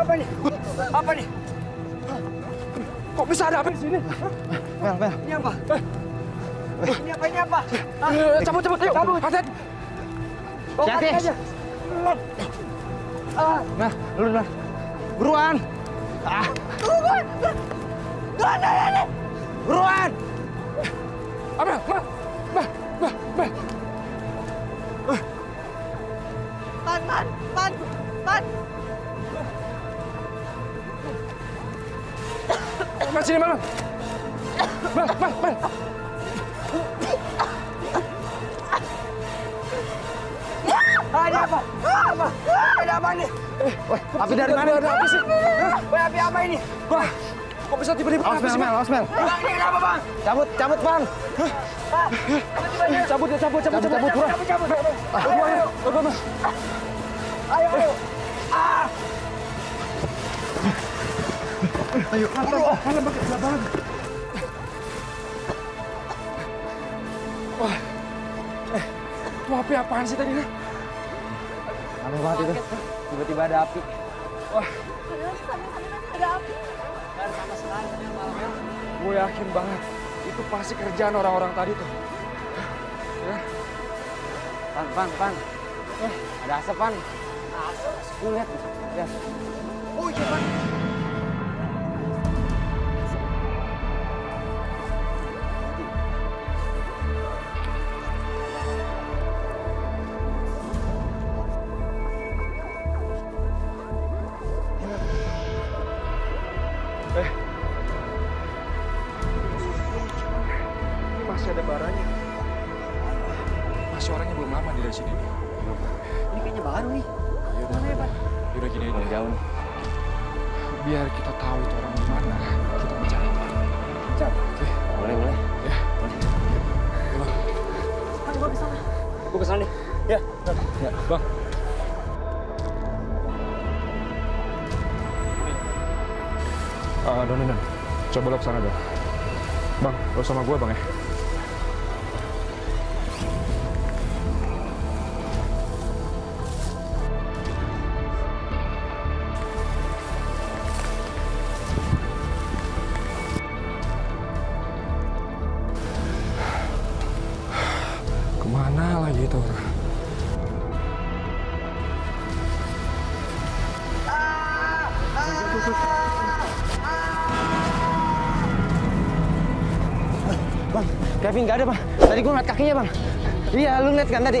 Apa ini? Apa ini? Kok bisa ada apa di sini? Mel. Ini apa? Ini apa? Cabut, ayo. Hati-hati. Hati-hati. Nah, lu. Buruan. Buruan. Buruan. Apa? Bah. Man. Sini, Man. Man. Ada apa? Ada apa nih? Api dari mana? Ada api sih? Api apa ini? Wah, kok bisa tiba-tiba api sih? Osmel. Bang, ini kenapa, Bang? Cabut, Bang. Cabut, buruan. Cabut. Ayo. Ayo, malam pakai lapangan. Wah, itu api apaan sih tadi? Aneh banget itu, tiba-tiba ada api. Wah. Ada api. Dan sama sekali malam. Gue yakin banget, itu pasti kerjaan orang-orang tadi tuh. Ya. Pan. Ada asap, Pan. Asap? Gue lihat. Ya. Oh iya, Pan. Ini masih ada baranya. Masih orangnya belum lama dari sini. Ini kayaknya baru nih. Yaudah gini aja. Jauh. Biar kita tahu itu orang di mana, kita mencari. Oke. Boleh. Ya. Bang. Bang, gue kesana. Gue kesana nih. Ya. Bang. Don, coba lo kesana, Don. Bang, lo sama gue, Bang, ya? Kemana lagi itu orang? Bang, Kevin nggak ada, Bang. Tadi gue ngeliat kakinya, Bang. Iya, lu ngeliat kan tadi?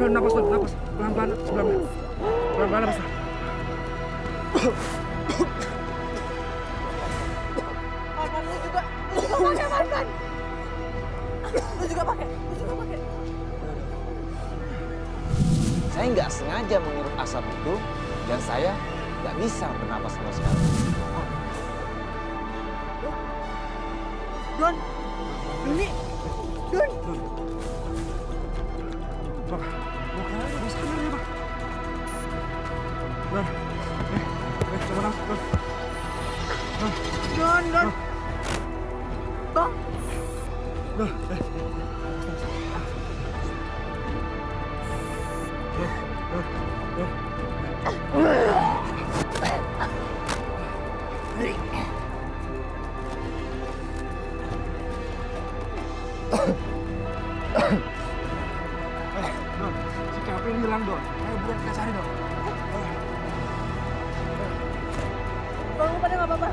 Don, napas. Pelan-pelan, napas. Lu juga pakai. Saya nggak sengaja menghirup asap itu dan saya nggak bisa bernapas sama sekali. Don. Bang, mau kesana ya, Bang? Don. Bang. Don, si Kevin hilang, Don. Ayo buruan kita cari, Don. Bang, pada nggak apa-apa.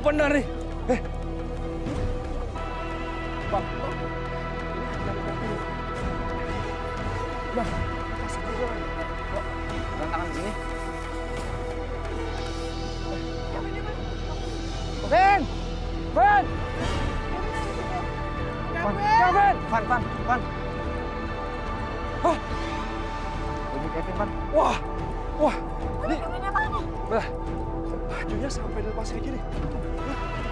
salah benar nih. Bang. Bang, kasih gue. Kok tangan sini? Ben! Ben! Pan. Hah? Baju Kevin, Pan. Wah. Ini bajunya sampai lepas kayak gini.